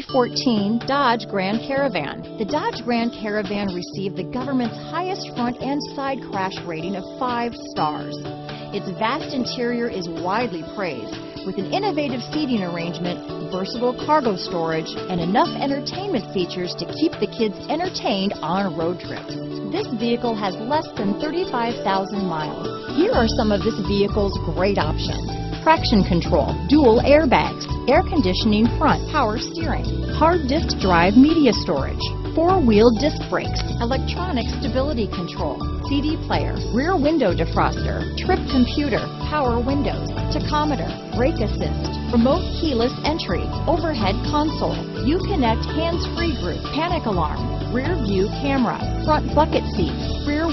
2014 Dodge Grand Caravan. The Dodge Grand Caravan received the government's highest front and side crash rating of 5 stars. Its vast interior is widely praised, with an innovative seating arrangement, versatile cargo storage, and enough entertainment features to keep the kids entertained on road trips. This vehicle has less than 35,000 miles. Here are some of this vehicle's great options: traction control, dual airbags, air conditioning front, power steering, hard disk drive media storage, four-wheel disc brakes, electronic stability control, CD player, rear window defroster, trip computer, power windows, tachometer, brake assist, remote keyless entry, overhead console, Uconnect hands-free group, panic alarm, rear view camera, front bucket seats, rear